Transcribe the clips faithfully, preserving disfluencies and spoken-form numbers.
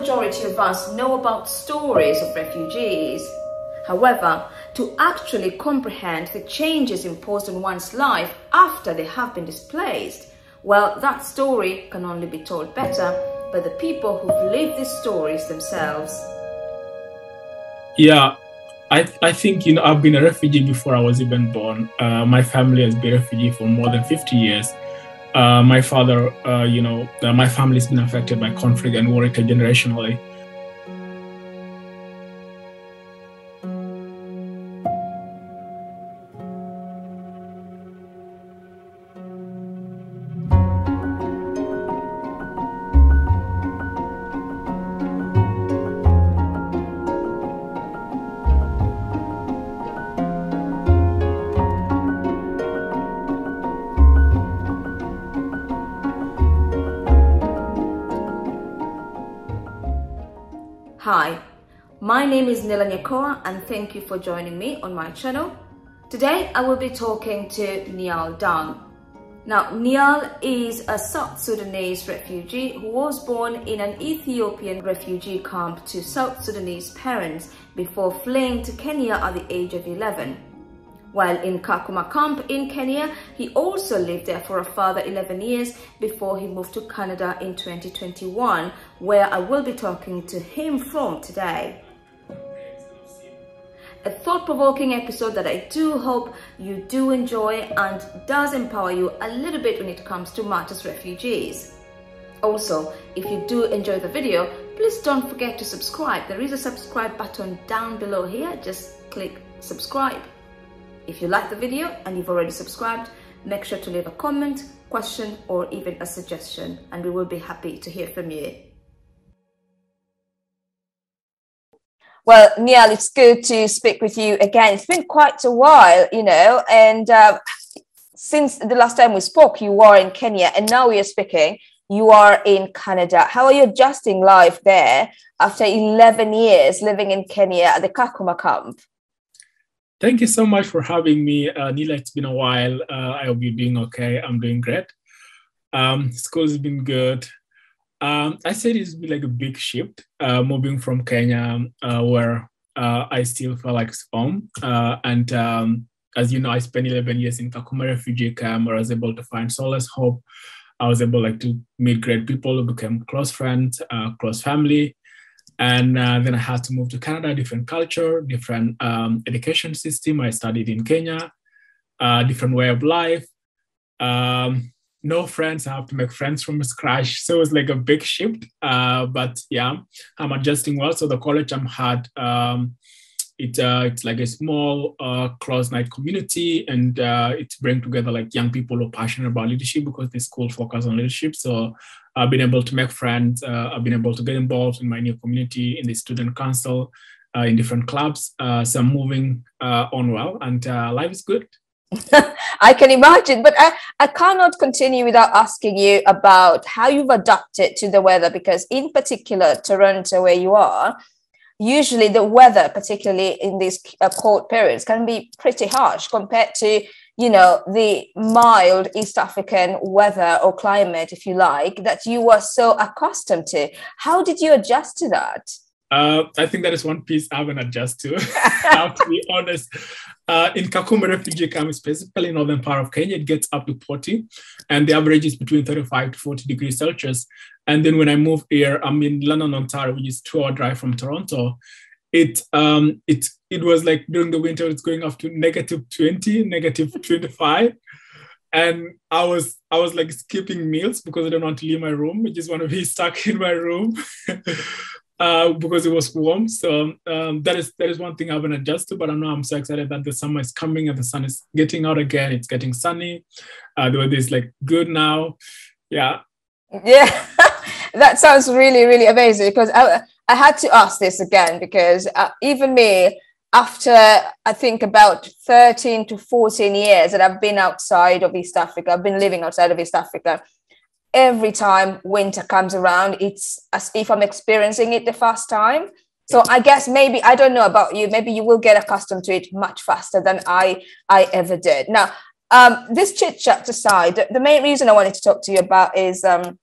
majority of us know about stories of refugees. However, to actually comprehend the changes imposed on one's life after they have been displaced, well, that story can only be told better by the people who've lived these stories themselves. Yeah, I, th I think, you know, I've been a refugee before I was even born. Uh, my family has been a refugee for more than fifty years. Uh, my father, uh, you know, uh, my family's been affected by conflict and war intergenerationally. Hi, my name is Nillah Nyakoa and thank you for joining me on my channel. Today I will be talking to Nhial Deng. Now, Nhial is a South Sudanese refugee who was born in an Ethiopian refugee camp to South Sudanese parents before fleeing to Kenya at the age of eleven. While in Kakuma camp in Kenya, he also lived there for a further eleven years before he moved to Canada in twenty twenty-one, where I will be talking to him from today. A thought-provoking episode that I do hope you do enjoy and does empower you a little bit when it comes to matters refugees. Also, if you do enjoy the video, please don't forget to subscribe. There is a subscribe button down below here. Just click subscribe. If you like the video and you've already subscribed, make sure to leave a comment, question, or even a suggestion, and we will be happy to hear from you. Well, Nhial, it's good to speak with you again. It's been quite a while, you know, and uh, since the last time we spoke, you were in Kenya, and now we are speaking, you are in Canada. How are you adjusting life there after eleven years living in Kenya at the Kakuma camp? Thank you so much for having me, uh, Nillah. It's been a while. Uh, I hope you're doing okay. I'm doing great. Um, school's been good. Um, I said it's been like a big shift, uh, moving from Kenya, uh, where uh, I still feel like it's home. Uh, and um, as you know, I spent eleven years in Kakuma refugee camp, where I was able to find solace, hope. I was able like to meet great people who became close friends, uh, close family. And uh, then I had to move to Canada, different culture, different um, education system. I studied in Kenya, uh, different way of life. Um, no friends, I have to make friends from scratch. So it was like a big shift, uh, but yeah, I'm adjusting well. So the college I'm at, um, it, uh, it's like a small, uh, close-knit community, and uh, it brings together like young people who are passionate about leadership because the school focuses on leadership. So I've been able to make friends. Uh, I've been able to get involved in my new community, in the student council, uh, in different clubs. Uh, so I'm moving uh, on well, and uh, life is good. I can imagine, but I, I cannot continue without asking you about how you've adapted to the weather, because in particular, Toronto, where you are, usually the weather, particularly in these uh, cold periods, can be pretty harsh compared to, you know, the mild East African weather or climate, if you like, that you were so accustomed to. How did you adjust to that? Uh, I think that is one piece I haven't adjusted to, I have to be honest. Uh, in Kakuma refugee camp, specifically in northern part of Kenya, it gets up to forty, and the average is between thirty-five to forty degrees Celsius. And then when I moved here, I'm in London, Ontario, which is two hour drive from Toronto. It um it it was like during the winter it's going up to negative twenty, negative twenty-five, and I was I was like skipping meals because I don't want to leave my room. I just want to be stuck in my room uh, because it was warm. So um, that is that is one thing I haven't adjusted. But I know I'm so excited that the summer is coming and the sun is getting out again. It's getting sunny. Uh, the weather is like good now. Yeah. Yeah. That sounds really, really amazing, because I, I had to ask this again, because uh, even me, after I think about thirteen to fourteen years that I've been outside of East Africa, I've been living outside of East Africa, every time winter comes around, it's as if I'm experiencing it the first time. So I guess maybe, I don't know about you, maybe you will get accustomed to it much faster than I, I ever did. Now, um, this chit-chat aside, the, the main reason I wanted to talk to you about is... Um,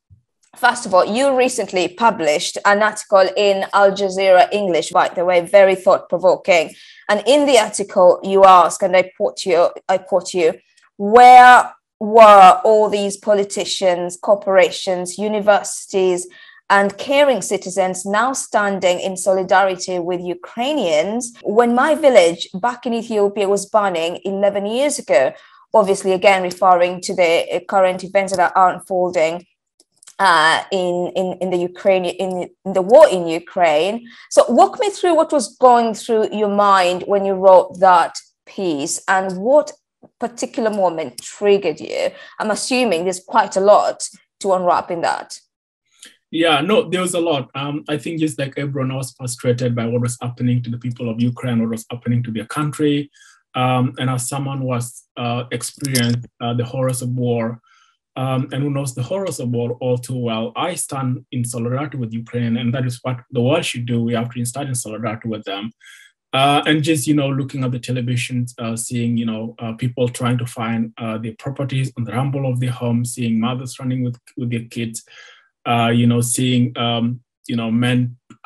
First of all, you recently published an article in Al Jazeera English, by the way, very thought-provoking. And in the article, you ask, and I quote you, I quote you, where were all these politicians, corporations, universities, and caring citizens now standing in solidarity with Ukrainians when my village back in Ethiopia was burning eleven years ago? Obviously, again, referring to the current events that are unfolding Uh, in, in, in the Ukraine, in, in the war in Ukraine. So walk me through what was going through your mind when you wrote that piece and what particular moment triggered you. I'm assuming there's quite a lot to unwrap in that. Yeah, no, there was a lot. Um, I think just like everyone, I was frustrated by what was happening to the people of Ukraine, what was happening to their country. Um, and as someone who has uh, experienced uh, the horrors of war, Um, and who knows the horrors of war all too well, I stand in solidarity with Ukraine, and that is what the world should do. We have to stand in solidarity with them. Uh, and just, you know, looking at the television, uh, seeing, you know, uh, people trying to find uh, their properties on the rumble of their homes, seeing mothers running with, with their kids, uh, you know, seeing, um, you know, men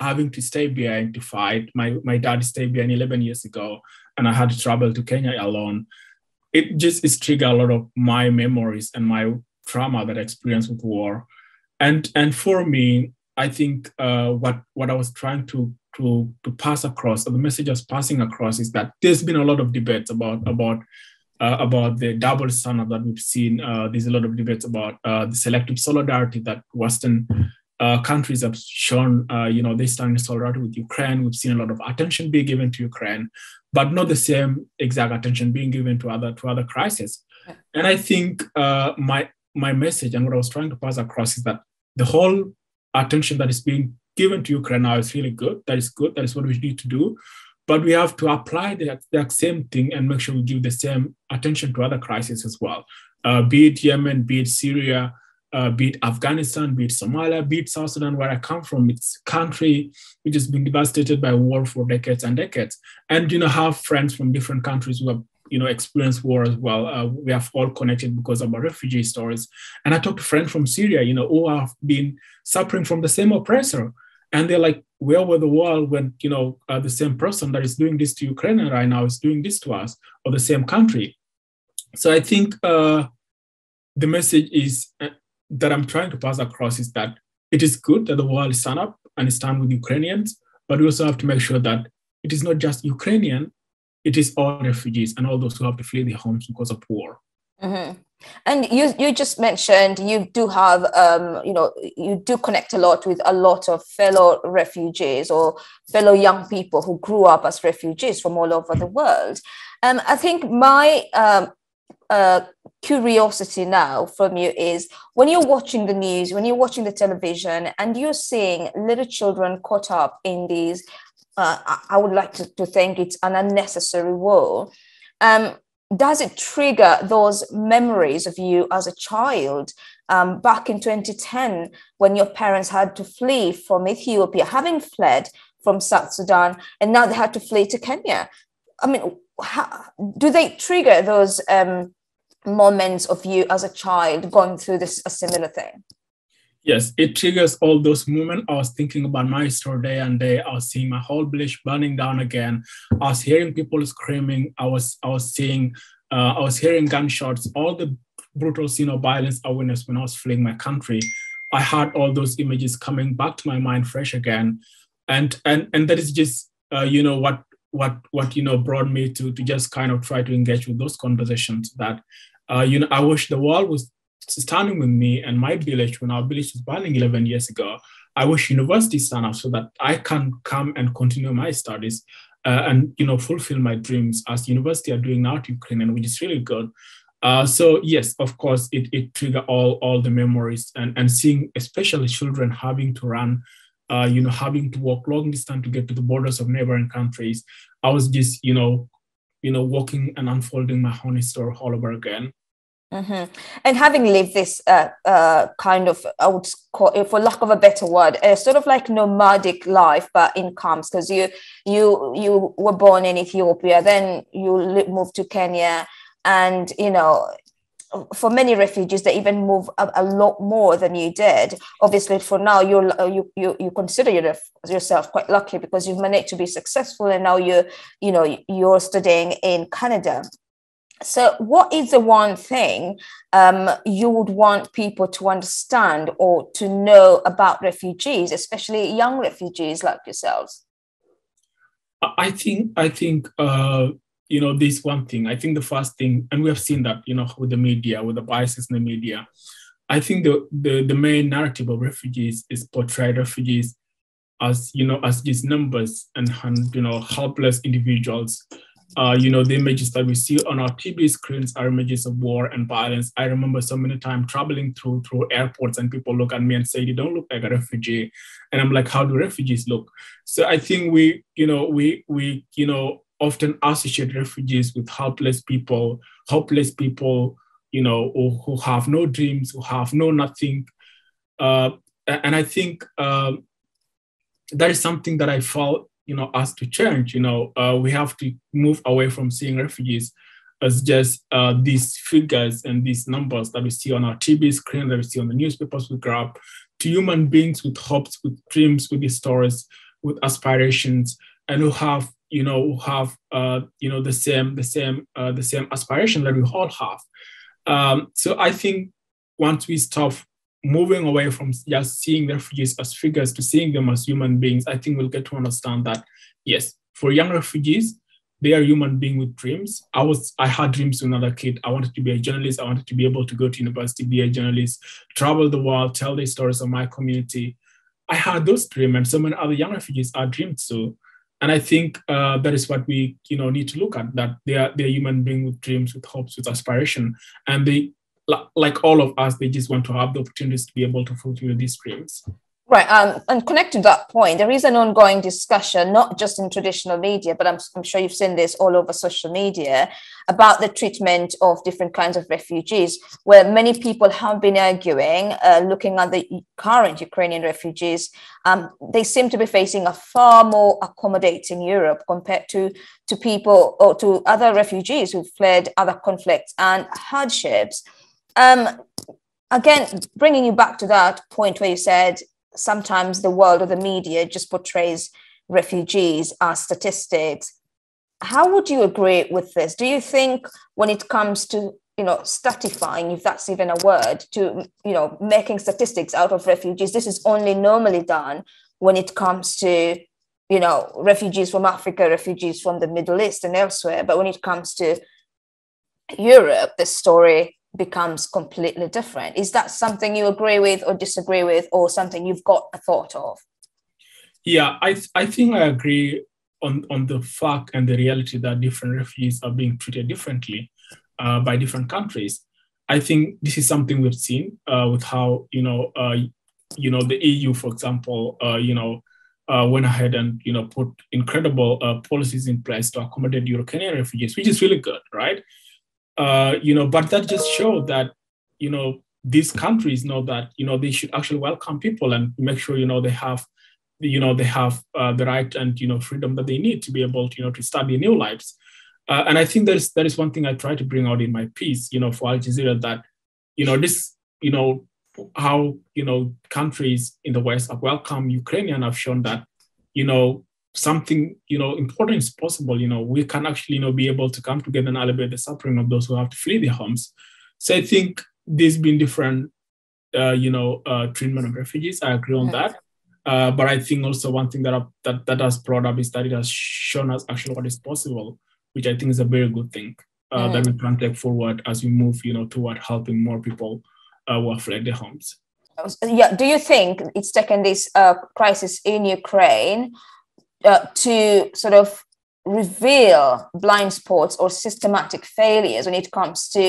having to stay behind to fight. My, my dad stayed behind eleven years ago, and I had to travel to Kenya alone. It just is triggered a lot of my memories and my trauma that I experienced with war. And, and for me, I think uh, what, what I was trying to, to, to pass across, or the message I was passing across, is that there's been a lot of debates about, about, uh, about the double standard that we've seen. Uh, there's a lot of debates about uh, the selective solidarity that Western uh, countries have shown. Uh, you know, they stand in solidarity with Ukraine. We've seen a lot of attention being given to Ukraine, but not the same exact attention being given to other, to other crises. And I think uh, my My message and what I was trying to pass across is that the whole attention that is being given to Ukraine now is really good. That is good. That is what we need to do. But we have to apply the, the same thing and make sure we give the same attention to other crises as well, uh, be it Yemen, be it Syria, uh, be it Afghanistan, be it Somalia, be it South Sudan, where I come from. It's a country which has been devastated by war for decades and decades. And, you know, have friends from different countries who have, you know, experience war as well. Uh, we have all connected because of our refugee stories. And I talked to friends from Syria, you know, who have been suffering from the same oppressor. And they're like, where were the world when, you know, uh, the same person that is doing this to Ukraine right now is doing this to us, or the same country. So I think uh, the message is uh, that I'm trying to pass across is that it is good that the world stand up and stand with Ukrainians, but we also have to make sure that it is not just Ukrainian, it is all refugees and all those who have to flee their homes because of war. Mm-hmm. And you, you just mentioned you do have, um, you know, you do connect a lot with a lot of fellow refugees or fellow young people who grew up as refugees from all over the world. Um, I think my um, uh, curiosity now from you is, when you're watching the news, when you're watching the television, and you're seeing little children caught up in these Uh, I would like to, to think it's an unnecessary war. Um, does it trigger those memories of you as a child um, back in twenty ten when your parents had to flee from Ethiopia, having fled from South Sudan, and now they had to flee to Kenya? I mean, how, do they trigger those um, moments of you as a child going through this a similar thing? Yes, it triggers all those moments. I was thinking about my story day and day. I was seeing my whole village burning down again. I was hearing people screaming. I was I was seeing, uh, I was hearing gunshots. All the brutal scene of violence I witnessed when I was fleeing my country. I had all those images coming back to my mind fresh again, and and and that is just uh, you know what what what you know brought me to to just kind of try to engage with those conversations. That uh, you know I wish the world was standing with me and my village when our village was burning eleven years ago. I wish university stand up so that I can come and continue my studies uh, and, you know, fulfill my dreams as university are doing now to Ukraine, and which is really good. Uh, so yes, of course, it, it triggered all, all the memories, and, and seeing especially children having to run, uh, you know, having to walk long distance to get to the borders of neighboring countries. I was just, you know, you know, walking and unfolding my own story all over again. Mm-hmm. And having lived this uh, uh, kind of, I would call it, for lack of a better word, a sort of like nomadic life, but in camps, because you you you were born in Ethiopia, then you moved to Kenya, and you know for many refugees, they even move a, a lot more than you did. Obviously, for now, you're, you you you consider yourself quite lucky because you've managed to be successful, and now you you know you're studying in Canada. So, what is the one thing um, you would want people to understand or to know about refugees, especially young refugees like yourselves? I think I think. Uh... You know, this one thing, I think the first thing, and we have seen that, you know, with the media, with the biases in the media, I think the, the, the main narrative of refugees is portray refugees as, you know, as these numbers and, and you know, helpless individuals. Uh, you know, the images that we see on our T V screens are images of war and violence. I remember so many times traveling through through airports and people look at me and say, you don't look like a refugee. And I'm like, how do refugees look? So I think we, you know, we, we, you know, often associate refugees with helpless people, hopeless people, you know, who, who have no dreams, who have no nothing. Uh, and I think uh, that is something that I felt, you know, has to change. You know, uh, we have to move away from seeing refugees as just uh, these figures and these numbers that we see on our T V screen, that we see on the newspapers we grab, to human beings with hopes, with dreams, with stories, with aspirations, and who have you know, have, uh, you know, the same, the same, uh, the same aspiration that we all have. Um, so I think once we stop moving away from just seeing refugees as figures to seeing them as human beings, I think we'll get to understand that, yes, for young refugees, they are human beings with dreams. I was, I had dreams when I was a kid. I wanted to be a journalist. I wanted to be able to go to university, be a journalist, travel the world, tell the stories of my community. I had those dreams, and so many other young refugees are dreamed so. And I think uh, that is what we, you know, need to look at, that they are they're human beings with dreams, with hopes, with aspiration. And they, like all of us, they just want to have the opportunities to be able to fulfill these dreams. Right. Um, and connected to that point, there is an ongoing discussion, not just in traditional media, but I'm, I'm sure you've seen this all over social media, about the treatment of different kinds of refugees, where many people have been arguing, uh, looking at the current Ukrainian refugees, um, they seem to be facing a far more accommodating Europe compared to, to people or to other refugees who fled other conflicts and hardships. Um, again, bringing you back to that point where you said, sometimes the world or the media just portrays refugees as statistics. How would you agree with this? Do you think when it comes to, you know, statifying, if that's even a word, to, you know, making statistics out of refugees, this is only normally done when it comes to, you know, refugees from Africa, refugees from the Middle East and elsewhere. But when it comes to Europe, the story becomes completely different. Is that something you agree with or disagree with, or something you've got a thought of? Yeah, I th I think I agree on, on the fact and the reality that different refugees are being treated differently uh, by different countries. I think this is something we've seen uh, with how, you know, uh, you know, the E U, for example, uh, you know, uh, went ahead and, you know, put incredible uh, policies in place to accommodate Ukrainian refugees, which is really good, right? Uh, you know, but that just showed that, you know, these countries know that, you know, they should actually welcome people and make sure, you know, they have, you know, they have uh, the right and, you know, freedom that they need to be able to, you know, to start their new lives. Uh, and I think that is, that is one thing I try to bring out in my piece, you know, for Al Jazeera, that, you know, this, you know, how, you know, countries in the West have welcomed Ukrainians have shown that, you know, something, you know, important is possible. You know, we can actually, you know, be able to come together and alleviate the suffering of those who have to flee their homes. So I think there's been different, uh, you know, uh, treatment of refugees. I agree on that. Uh, but I think also one thing that, I, that that has brought up is that it has shown us actually what is possible, which I think is a very good thing uh, mm. that we can take forward as we move, you know, toward helping more people uh, who have fled their homes. Yeah. Do you think it's taken this uh, crisis in Ukraine Uh, to sort of reveal blind spots or systematic failures when it comes to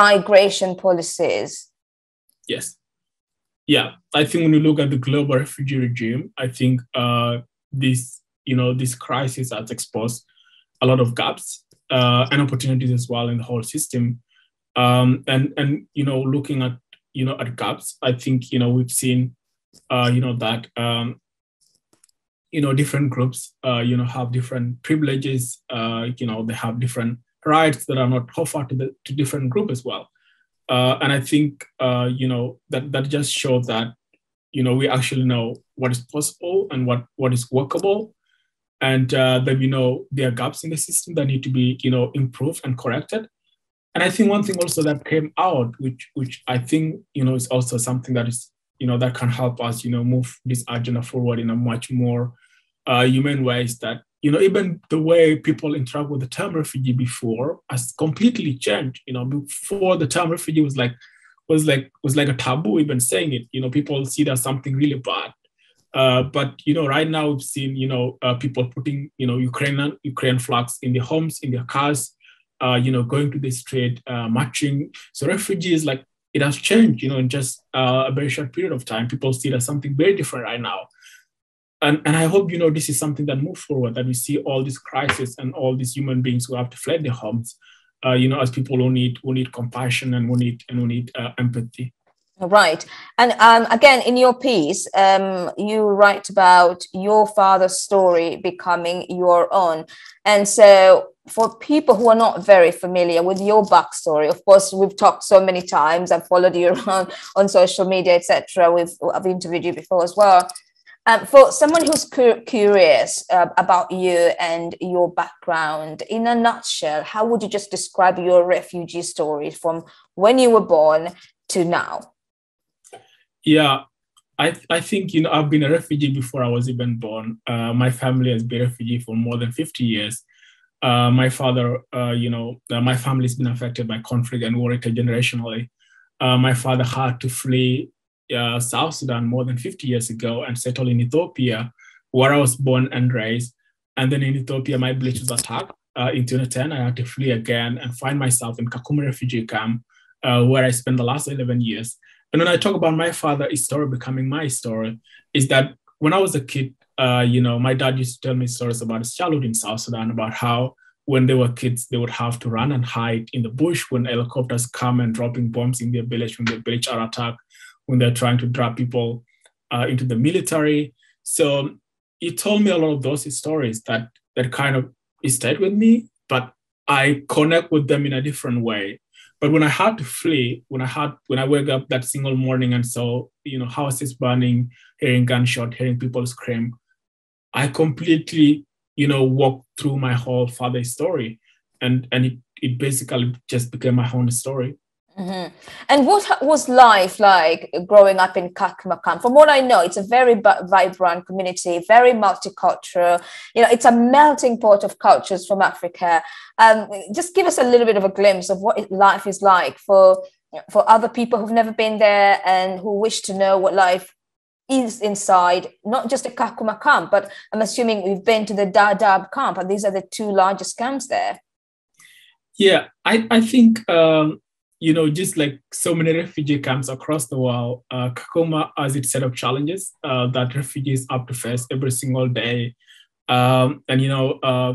migration policies? Yes. Yeah, I think when you look at the global refugee regime, I think uh, this, you know, this crisis has exposed a lot of gaps uh, and opportunities as well in the whole system. Um, and, and, you know, looking at, you know, at gaps, I think, you know, we've seen, uh, you know, that, um, you know, different groups, uh, you know, have different privileges, uh, you know, they have different rights that are not offered to the to different groups as well. Uh, and I think, uh, you know, that, that just showed that, you know, we actually know what is possible and what, what is workable. And uh, that, you know, there are gaps in the system that need to be, you know, improved and corrected. And I think one thing also that came out, which, which I think, you know, is also something that is, you know, that can help us, you know, move this agenda forward in a much more uh, humane way is that, you know, even the way people interact with the term refugee before has completely changed. You know, before the term refugee was like, was like, was like a taboo even saying it. You know, people see that something really bad. Uh, but you know, right now we've seen, you know, uh, people putting, you know, Ukrainian Ukraine flags in their homes, in their cars. Uh, you know, going to the street, uh, marching. So refugees, like, it has changed. You know, in just uh, a very short period of time, people see that something very different right now. And, and I hope, you know, this is something that moves forward, that we see all this crisis and all these human beings who have to flee their homes, uh, you know, as people who need, who need compassion and who need, and who need uh, empathy. Right. And um, again, in your piece, um, you write about your father's story becoming your own. And so for people who are not very familiar with your backstory, of course, we've talked so many times. I've followed you around on social media, et cetera. We've I've interviewed you before as well. Um, for someone who's cu curious uh, about you and your background, in a nutshell, how would you just describe your refugee story from when you were born to now? Yeah, I, I think, you know, I've been a refugee before I was even born. Uh, my family has been a refugee for more than fifty years. Uh, my father, uh, you know, uh, my family's been affected by conflict and war intergenerationally. Uh, my father had to flee Uh, South Sudan more than fifty years ago and settled in Ethiopia, where I was born and raised. And then in Ethiopia, my village was attacked uh, in twenty ten. I had to flee again and find myself in Kakuma refugee camp, uh, where I spent the last eleven years. And when I talk about my father, his story becoming my story, is that when I was a kid, uh, you know, my dad used to tell me stories about his childhood in South Sudan, about how when they were kids, they would have to run and hide in the bush when helicopters come and dropping bombs in their village, when their village are attacked, when they're trying to drag people uh, into the military. So he told me a lot of those stories that, that kind of stayed with me, but I connect with them in a different way. But when I had to flee, when I had, when I wake up that single morning and saw, you know, houses burning, hearing gunshot, hearing people scream, I completely, you know, walked through my whole father's story. And, and it, it basically just became my own story. Mm-hmm. And what was life like growing up in Kakuma camp? From what I know, it's a very vibrant community, very multicultural. You know, it's a melting pot of cultures from Africa. Um, just give us a little bit of a glimpse of what life is like for for other people who've never been there and who wish to know what life is inside, not just a Kakuma camp, but I'm assuming we've been to the Dadaab camp, and these are the two largest camps there. Yeah, I, I think... Um... You know, just like so many refugee camps across the world, uh, Kakuma has its set of challenges uh, that refugees have to face every single day. Um, and, you know, uh,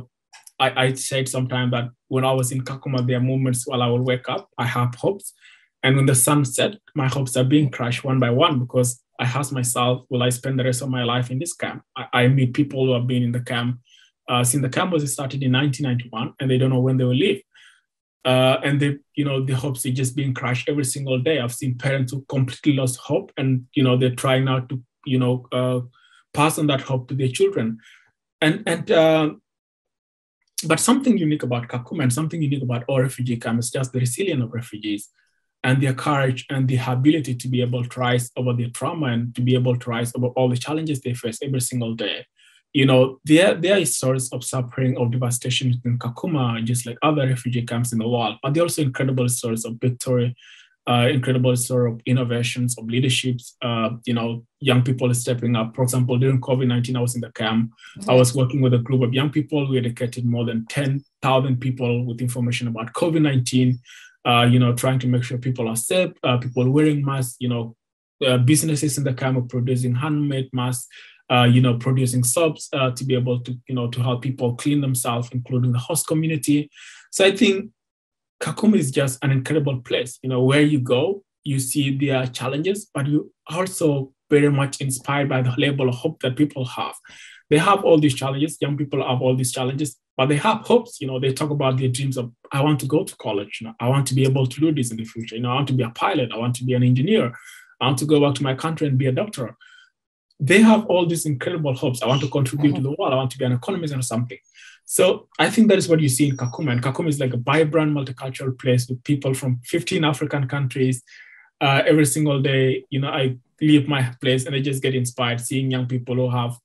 I, I said sometime that when I was in Kakuma, there are moments while I will wake up, I have hopes. And when the sun set, my hopes are being crushed one by one because I ask myself, will I spend the rest of my life in this camp? I, I meet people who have been in the camp uh, since the camp was started in nineteen ninety-one, and they don't know when they will leave. Uh, and they, you know, the hopes are just being crushed every single day. I've seen parents who completely lost hope, and you know they're trying now to, you know, uh, pass on that hope to their children. And and uh, but something unique about Kakuma and something unique about all refugee camps is just the resilience of refugees, and their courage and their ability to be able to rise over their trauma and to be able to rise over all the challenges they face every single day. You know, there, there is source of suffering, of devastation in Kakuma, just like other refugee camps in the world, but they're also incredible source of victory, uh, incredible source of innovations, of leaderships, uh, you know, young people stepping up. For example, during COVID nineteen, I was in the camp. Mm-hmm. I was working with a group of young people. We educated more than ten thousand people with information about COVID nineteen, uh, you know, trying to make sure people are safe, uh, people wearing masks, you know, uh, businesses in the camp are producing handmade masks, Uh, you know, producing subs uh, to be able to, you know, to help people clean themselves, including the host community. So I think Kakuma is just an incredible place. You know, where you go, you see their challenges, but you also very much inspired by the level of hope that people have. They have all these challenges. Young people have all these challenges, but they have hopes. You know, they talk about their dreams of, I want to go to college. You know, I want to be able to do this in the future. You know, I want to be a pilot. I want to be an engineer. I want to go back to my country and be a doctor. They have all these incredible hopes. I want to contribute mm-hmm. to the world. I want to be an economist or something. So I think that is what you see in Kakuma. And Kakuma is like a vibrant, multicultural place with people from fifteen African countries. Uh, every single day, you know, I leave my place and I just get inspired seeing young people who have,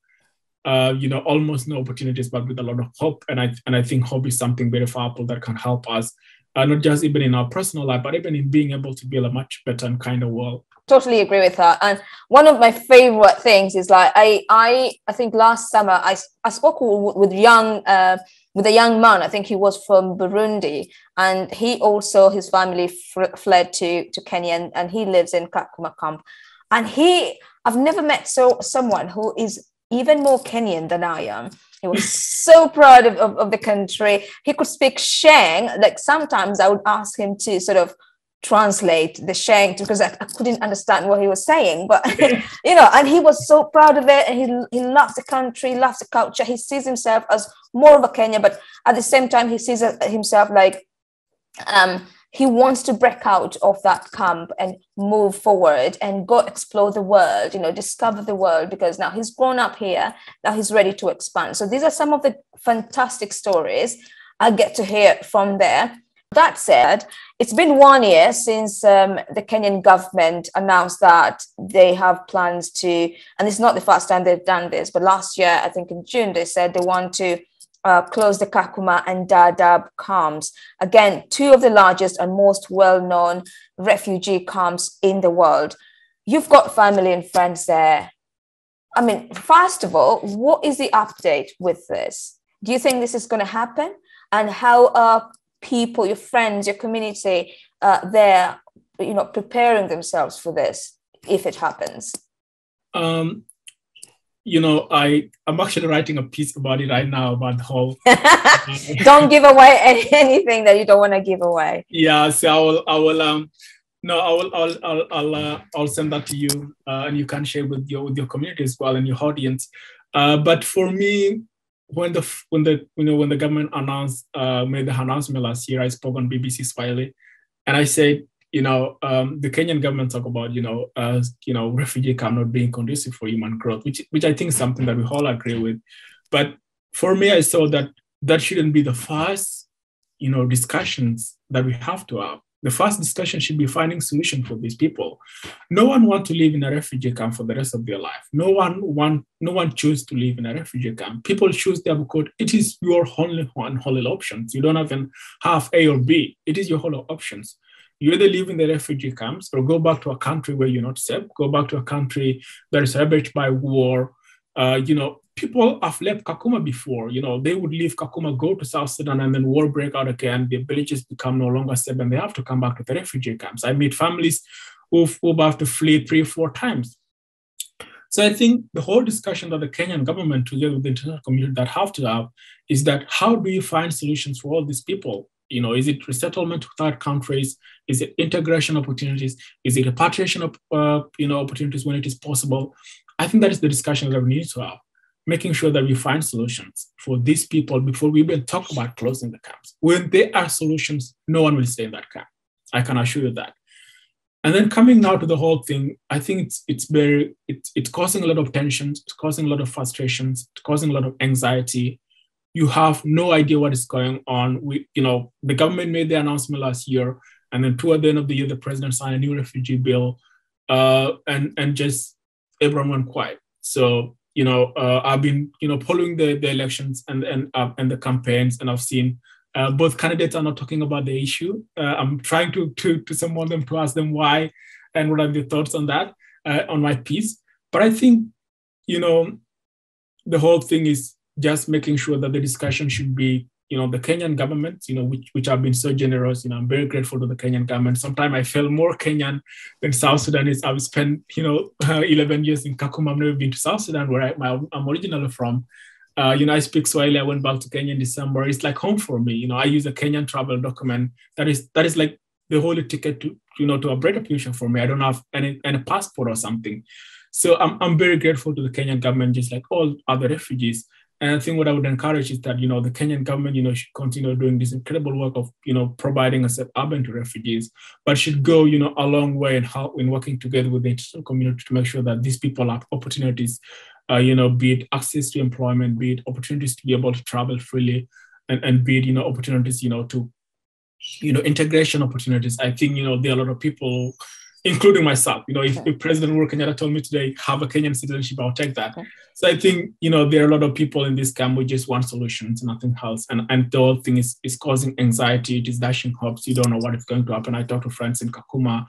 uh, you know, almost no opportunities, but with a lot of hope. And I, and I think hope is something very powerful that can help us, uh, not just even in our personal life, but even in being able to build a much better and kinder world. Totally agree with that. And one of my favorite things is like I I I think last summer I I spoke with young uh, with a young man. I think he was from Burundi, and he also his family f- fled to to Kenya, and, and he lives in Kakuma camp. And he I've never met so someone who is even more Kenyan than I am. He was so proud of, of, of the country. He could speak Sheng. Like sometimes I would ask him to sort of translate the Sheng, because I, I couldn't understand what he was saying, but you know, and he was so proud of it, and he he loves the country, loves the culture. He sees himself as more of a Kenyan, but at the same time he sees himself like um he wants to break out of that camp and move forward and go explore the world, you know, discover the world, because now he's grown up here, now he's ready to expand. So these are some of the fantastic stories I get to hear from there. That said, it's been one year since um, the Kenyan government announced that they have plans to, and it's not the first time they've done this, but last year, I think in June, they said they want to uh, close the Kakuma and Dadaab camps. Again, two of the largest and most well-known refugee camps in the world. You've got family and friends there. I mean, first of all, what is the update with this? Do you think this is going to happen? And how are uh, people, your friends, your community, uh, they're, you know, preparing themselves for this if it happens? Um, you know, I, I'm actually writing a piece about it right now, about the whole... Don't give away anything that you don't want to give away. Yeah, so I will, I will um, no, I will, I'll, I'll, I'll, uh, I'll send that to you, uh, and you can share with your, with your community as well and your audience. Uh, but for me, When the when the you know when the government announced uh, made the announcement last year, I spoke on B B C Swahili, and I said, you know, um, the Kenyan government talk about you know uh, you know refugee camp not being conducive for human growth, which which I think is something that we all agree with. But for me, I saw that that shouldn't be the first you know discussions that we have to have. The first discussion should be finding solution for these people. No one wants to live in a refugee camp for the rest of their life. No one want, no one chooses to live in a refugee camp. People choose them because it is your only one whole options. You don't even have A or B. It is your whole options. You either live in the refugee camps or go back to a country where you're not safe, go back to a country that is ravaged by war. Uh, you know, people have left Kakuma before. You know, they would leave Kakuma, go to South Sudan, and then war break out again. The villages become no longer safe, and they have to come back to the refugee camps. I meet families who've, who've have to flee three, four times. So I think the whole discussion that the Kenyan government, together with the international community, that have to have is that how do you find solutions for all these people? You know, is it resettlement to third countries? Is it integration opportunities? Is it repatriation of uh, you know opportunities when it is possible? I think that is the discussion that we need to have, making sure that we find solutions for these people before we even talk about closing the camps. When there are solutions, no one will stay in that camp. I can assure you that. And then coming now to the whole thing, I think it's it's very it's it's causing a lot of tensions, it's causing a lot of frustrations, it's causing a lot of anxiety. You have no idea what is going on. We, you know, the government made the announcement last year, and then toward the end of the year, the president signed a new refugee bill, uh, and and just everyone went quiet. So, you know, uh, I've been, you know, following the, the elections and and uh, and the campaigns, and I've seen uh, both candidates are not talking about the issue. Uh, I'm trying to to to summon them to ask them why, and what are their thoughts on that, uh, on my piece. But I think, you know, the whole thing is just making sure that the discussion should be, you know, the Kenyan government, you know, which which have been so generous. You know, I'm very grateful to the Kenyan government. Sometimes I feel more Kenyan than South Sudanese. I've spent, you know, uh, eleven years in Kakuma. I've never been to South Sudan, where I, my, I'm originally from. Uh, you know, I speak Swahili. I went back to Kenya in December. It's like home for me. You know, I use a Kenyan travel document. That is that is like the holy ticket to, you know, to a better future for me. I don't have any, any passport or something. So I'm, I'm very grateful to the Kenyan government, just like all other refugees. And I think what I would encourage is that, you know, the Kenyan government, you know, should continue doing this incredible work of, you know, providing a safe haven to refugees, but should go, you know, a long way in, how, in working together with the international community to make sure that these people have opportunities, uh, you know, be it access to employment, be it opportunities to be able to travel freely, and, and be it, you know, opportunities, you know, to, you know, integration opportunities. I think, you know, there are a lot of people, including myself, you know, if, okay. if President Uhuru Kenyatta told me today, have a Kenyan citizenship, I'll take that. Okay. So I think, you know, there are a lot of people in this camp who just want solutions, nothing else. And, and the whole thing is, is causing anxiety, it is dashing hopes. You don't know what is going to happen. I talked to friends in Kakuma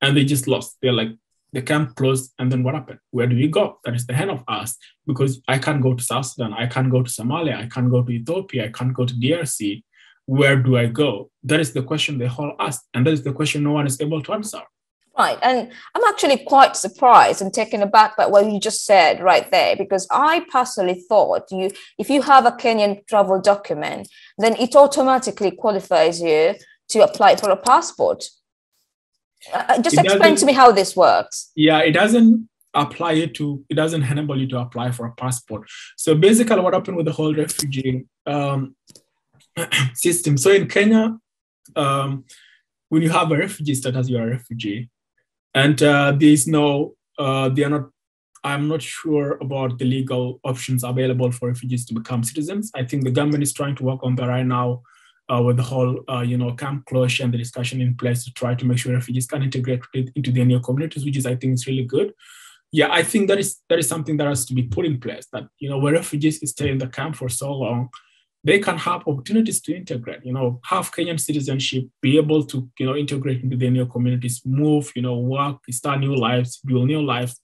and they just lost. They're like, the camp closed and then what happened? Where do we go? That is the hand of us, because I can't go to South Sudan. I can't go to Somalia. I can't go to Ethiopia. I can't go to D R C. Where do I go? That is the question they all asked. And that is the question no one is able to answer. Right. And I'm actually quite surprised and taken aback by what you just said right there, because I personally thought you, if you have a Kenyan travel document, then it automatically qualifies you to apply for a passport. Uh, just it explain to me how this works. Yeah, it doesn't apply you to, it doesn't enable you to apply for a passport. So basically what happened with the whole refugee um, system. So in Kenya, um, when you have a refugee status, you're a refugee. And uh, there is no, uh, they are not, I'm not sure about the legal options available for refugees to become citizens. I think the government is trying to work on that right now uh, with the whole, uh, you know, camp closure and the discussion in place to try to make sure refugees can integrate into their new communities, which is, I think, is really good. Yeah, I think that is that is something that has to be put in place, that, you know, where refugees stay in the camp for so long, they can have opportunities to integrate, you know, have Kenyan citizenship, be able to, you know, integrate into their new communities, move, you know, work, start new lives, build new lives.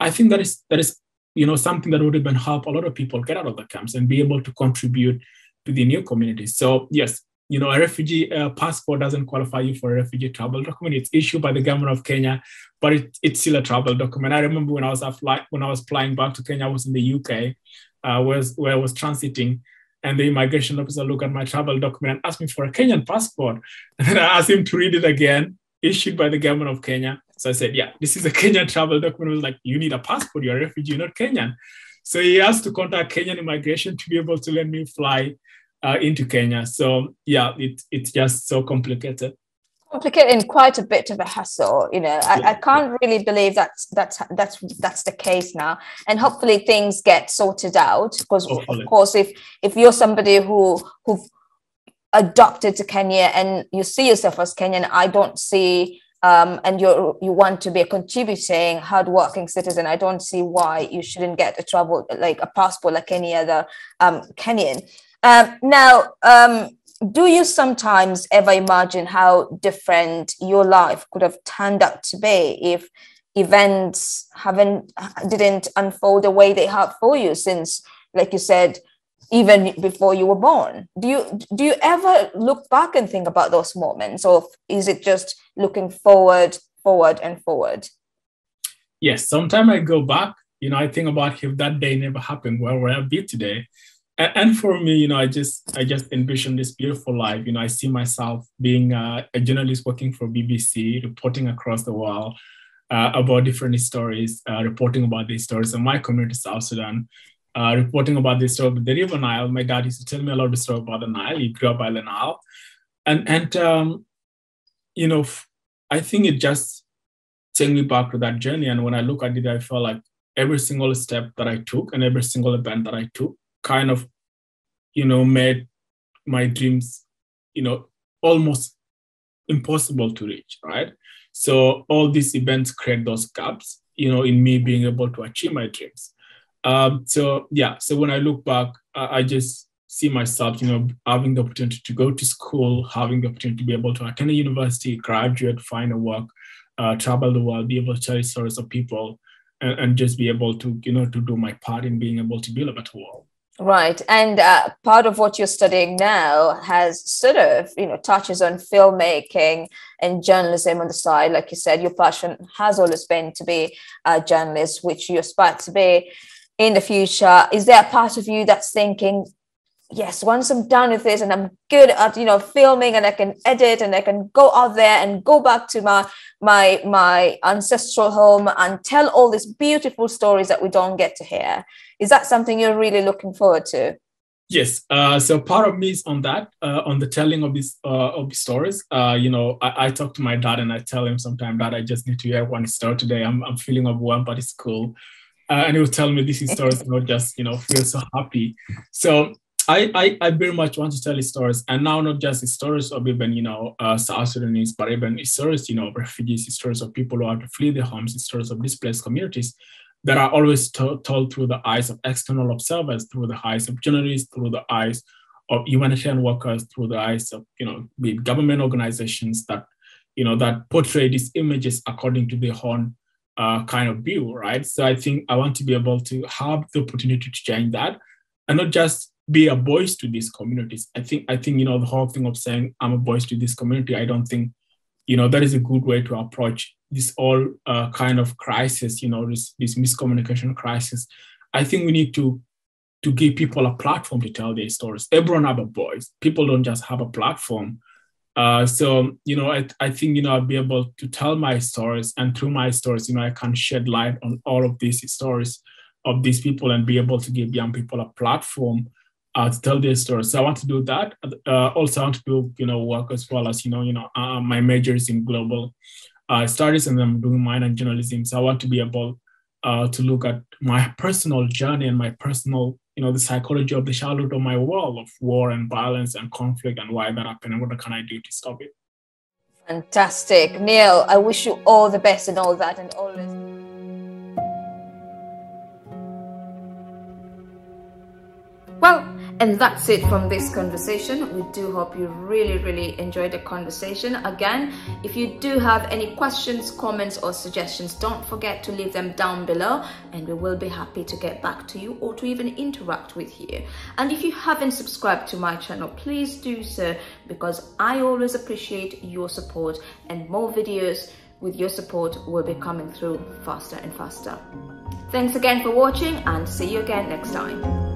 I think that is, that is, you know, something that would even help a lot of people get out of the camps and be able to contribute to the new communities. So yes, you know, a refugee uh, passport doesn't qualify you for a refugee travel document. It's issued by the government of Kenya, but it, it's still a travel document. I remember when I was fly, when I was flying back to Kenya, I was in the U K, uh, where, where I was transiting. And the immigration officer looked at my travel document and asked me for a Kenyan passport. And then I asked him to read it again, issued by the government of Kenya. So I said, yeah, this is a Kenyan travel document. It was like, you need a passport, you're a refugee, not Kenyan. So he asked to contact Kenyan immigration to be able to let me fly uh, into Kenya. So yeah, it, it's just so complicated. Complicated and quite a bit of a hassle, you know. I, yeah. I can't really believe that's that's that's that's the case now, and hopefully things get sorted out. Because oh, of course, if if you're somebody who who adopted to Kenya and you see yourself as Kenyan, I don't see, um, and you you want to be a contributing, hardworking citizen, I don't see why you shouldn't get a travel like a passport like any other um, Kenyan. Um, now. Um, Do you sometimes ever imagine how different your life could have turned out to be if events haven't didn't unfold the way they have for you since, like you said, even before you were born? Do you do you ever look back and think about those moments, or is it just looking forward, forward and forward? Yes, sometimes I go back. You know, I think about if that day never happened, where would I be today? And for me, you know, I just I just envision this beautiful life. You know, I see myself being a, a journalist working for B B C, reporting across the world uh, about different stories, uh, reporting about these stories in my community, South Sudan, uh, reporting about the story of the River Nile. My dad used to tell me a lot of the story about the Nile. He grew up by the Nile, and and um, you know, I think it just took me back to that journey. And when I look at it, I felt like every single step that I took and every single event that I took kind of, you know, made my dreams, you know, almost impossible to reach, right? So all these events create those gaps, you know, in me being able to achieve my dreams. Um, so, yeah, so when I look back, I, I just see myself, you know, having the opportunity to go to school, having the opportunity to be able to attend a university, graduate, find a work, uh, travel the world, be able to tell stories of people, and, and just be able to, you know, to do my part in being able to build a better world. Right. And uh, part of what you're studying now has sort of, you know, touches on filmmaking and journalism on the side. Like you said, your passion has always been to be a journalist, which you aspire to be in the future. Is there a part of you that's thinking, yes, once I'm done with this and I'm good at, you know, filming and I can edit and I can go out there and go back to my my my ancestral home and tell all these beautiful stories that we don't get to hear. Is that something you're really looking forward to? Yes. Uh, so part of me is on that, uh, on the telling of these uh, of these stories. Uh, you know, I, I talk to my dad and I tell him sometimes that I just need to hear one story today. I'm I'm feeling overwhelmed, but it's cool. Uh, and he will tell me this is stories, not just, you know, feel so happy. So I, I I very much want to tell his stories, and now not just his stories of even, you know, uh, South Sudanese, but even his stories, you know, of refugees, his stories of people who have to flee their homes, his stories of displaced communities that are always to- told through the eyes of external observers, through the eyes of journalists, through the eyes of humanitarian workers, through the eyes of, you know, big government organizations that, you know, that portray these images according to their own uh, kind of view, right? So I think I want to be able to have the opportunity to change that, and not just be a voice to these communities. I think, I think, you know, the whole thing of saying I'm a voice to this community, I don't think, you know, that is a good way to approach this all uh, kind of crisis, you know, this, this miscommunication crisis. I think we need to, to give people a platform to tell their stories. Everyone have a voice. People don't just have a platform. Uh, so, you know, I, I think, you know, I'll be able to tell my stories, and through my stories, you know, I can shed light on all of these stories of these people and be able to give young people a platform Uh, to tell their stories. So I want to do that. Uh, also, I want to do, you know, work as well as, you know, you know, uh, my major is in global uh, studies, and I'm doing mine in journalism. So I want to be able uh, to look at my personal journey and my personal, you know, the psychology of the childhood of my world of war and violence and conflict and why that happened and what can I do to stop it. Fantastic. Nhial, I wish you all the best in all that and all this. Well, and that's it from this conversation. We do hope you really, really enjoyed the conversation. Again, if you do have any questions, comments, or suggestions, don't forget to leave them down below, and we will be happy to get back to you or to even interact with you. And if you haven't subscribed to my channel, please do so, because I always appreciate your support, and more videos with your support will be coming through faster and faster. Thanks again for watching, and see you again next time.